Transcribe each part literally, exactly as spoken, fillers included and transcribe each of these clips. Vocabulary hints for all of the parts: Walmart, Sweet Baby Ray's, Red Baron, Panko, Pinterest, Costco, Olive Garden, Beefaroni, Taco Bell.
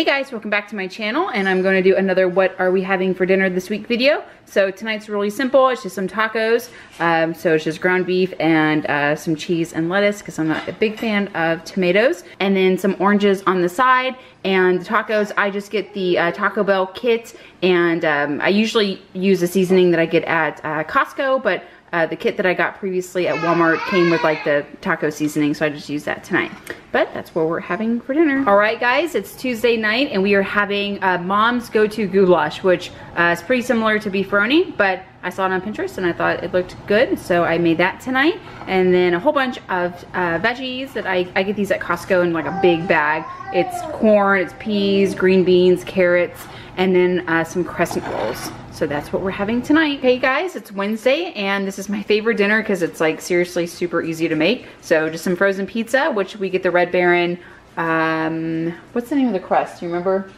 Hey guys, welcome back to my channel, and I'm going to do another what are we having for dinner this week video. So tonight's really simple, it's just some tacos. Um, so it's just ground beef and uh, some cheese and lettuce because I'm not a big fan of tomatoes. And then some oranges on the side. And the tacos, I just get the uh, Taco Bell kit, and um, I usually use a seasoning that I get at uh, Costco, but Uh, the kit that I got previously at Walmart came with like the taco seasoning, so I just used that tonight. But that's what we're having for dinner. All right, guys, it's Tuesday night, and we are having uh, Mom's Go-To Goulash, which uh, is pretty similar to beefaroni, but I saw it on Pinterest, and I thought it looked good, so I made that tonight. And then a whole bunch of uh, veggies that I, I get these at Costco in like a big bag. It's corn, it's peas, green beans, carrots, and then uh, some crescent rolls. So that's what we're having tonight. Hey guys, it's Wednesday, and this is my favorite dinner because it's like seriously super easy to make. So just some frozen pizza, which we get the Red Baron, um, what's the name of the crust, do you remember?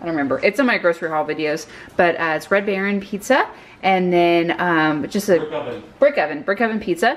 I don't remember, it's in my grocery haul videos, but uh, it's Red Baron pizza, and then um, just a brick oven, brick oven, brick oven pizza.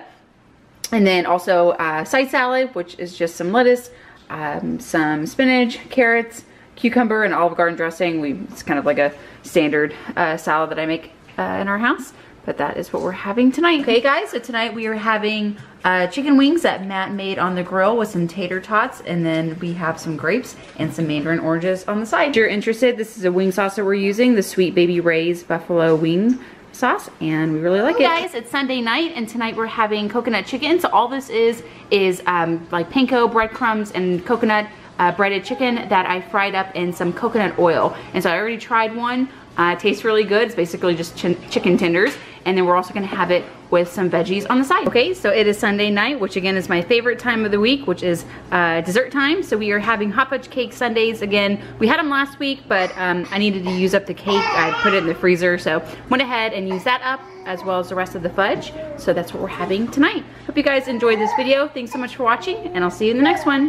And then also uh, side salad, which is just some lettuce, um, some spinach, carrots, cucumber, and Olive Garden dressing. We, it's kind of like a standard uh, salad that I make uh, in our house, but that is what we're having tonight. Okay guys, so tonight we are having uh, chicken wings that Matt made on the grill with some tater tots, and then we have some grapes and some mandarin oranges on the side. If you're interested, this is a wing sauce that we're using, the Sweet Baby Ray's buffalo wing sauce, and we really like it. Hey guys, it's Sunday night, and tonight we're having coconut chicken. So all this is is um, like panko breadcrumbs and coconut Uh, breaded chicken that I fried up in some coconut oil. And so I already tried one, uh, tastes really good. It's basically just ch chicken tenders. And then we're also gonna have it with some veggies on the side. Okay, so it is Sunday night, which again is my favorite time of the week, which is uh, dessert time. So we are having Hot Fudge Cake Sundays again. We had them last week, but um, I needed to use up the cake. I put it in the freezer, so went ahead and used that up, as well as the rest of the fudge. So that's what we're having tonight. Hope you guys enjoyed this video. Thanks so much for watching, and I'll see you in the next one.